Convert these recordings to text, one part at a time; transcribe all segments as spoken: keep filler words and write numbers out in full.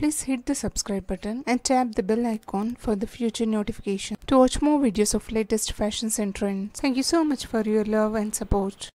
Please hit the subscribe button and tap the bell icon for the future notification to watch more videos of latest fashions and trends. Thank you so much for your love and support.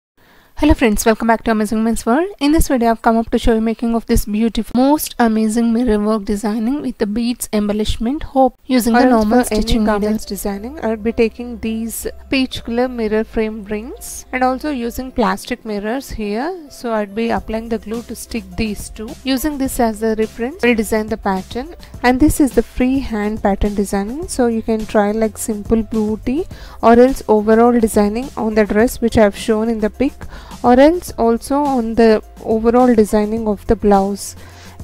Hello friends, welcome back to Amazing Women's World. In this video, I've come up to show you making of this beautiful, most amazing mirror work designing with the beads embellishment hoop using or the normal stitching garments designing. I'll be taking these peach color mirror frame rings and also using plastic mirrors here. So I'd be applying the glue to stick these two. Using this as the reference, we'll design the pattern. And this is the freehand pattern designing. So you can try like simple booty or else overall designing on the dress which I've shown in the pic, or else also on the overall designing of the blouse.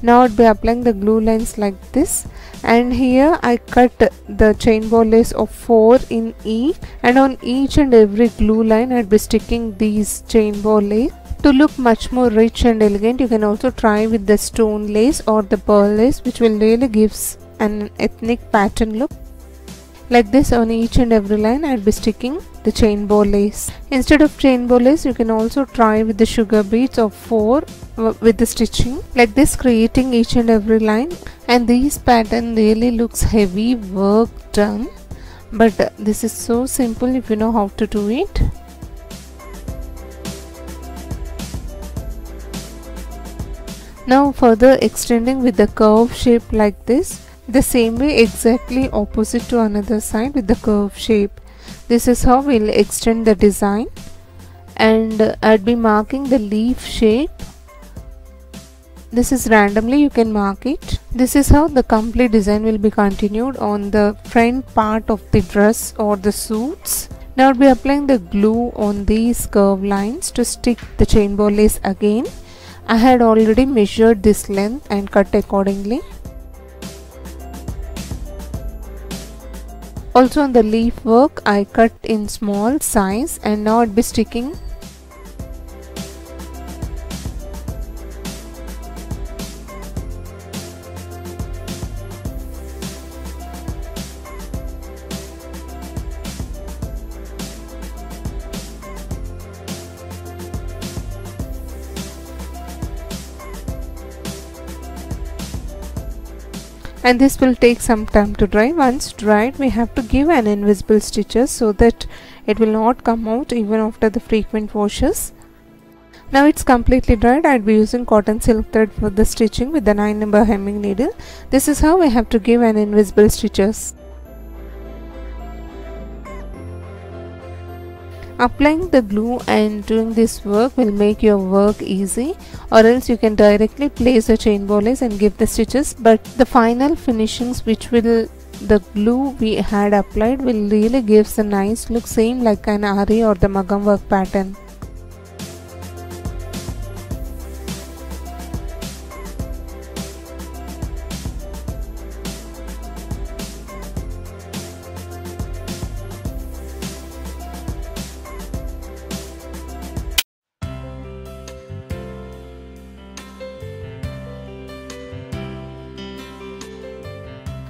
Now I'd be applying the glue lines like this, and here I cut the chain ball lace of four in E, and on each and every glue line I'd be sticking these chain ball lace. To look much more rich and elegant, you can also try with the stone lace or the pearl lace, which will really gives an ethnic pattern look. Like this, on each and every line I'll be sticking the chain bow lace. Instead of chain bow lace, you can also try with the sugar beads of four with the stitching. Like this, creating each and every line, and this pattern really looks heavy work done, but this is so simple if you know how to do it. Now further extending with the curve shape like this. The same way, exactly opposite to another side with the curve shape. This is how we'll extend the design, and uh, I'd be marking the leaf shape. This is randomly, you can mark it. This is how the complete design will be continued on the front part of the dress or the suits. Now I'll be applying the glue on these curve lines to stick the chain ball lace again. I had already measured this length and cut accordingly. Also on the leaf work, I cut in small size, and now I'd be sticking and this will take some time to dry. Once dried, we have to give an invisible stitches so that it will not come out even after the frequent washes. Now it's completely dried. I'd be using cotton silk thread for the stitching with the nine number hemming needle. This is how we have to give an invisible stitches. Applying the glue and doing this work will make your work easy, or else you can directly place the chain ball lace and give the stitches, but the final finishings which will the glue we had applied will really gives a nice look, same like an Aari or the magam work pattern.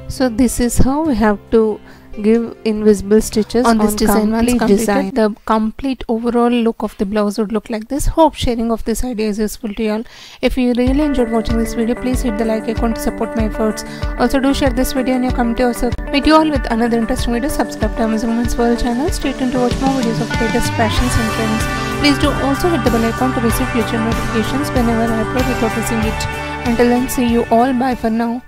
So this is how we have to give invisible stitches on this on design. Once completed, design. The complete overall look of the blouse would look like this. Hope sharing of this idea is useful to you all. If you really enjoyed watching this video, please hit the like icon to support my efforts. Also do share this video in your community also. Meet you all with another interesting video. Subscribe to Amazing Women's World channel. Stay tuned to watch more videos of latest fashions and trends. Please do also hit the bell icon to receive future notifications whenever I upload without missing it. Until then, see you all. Bye for now.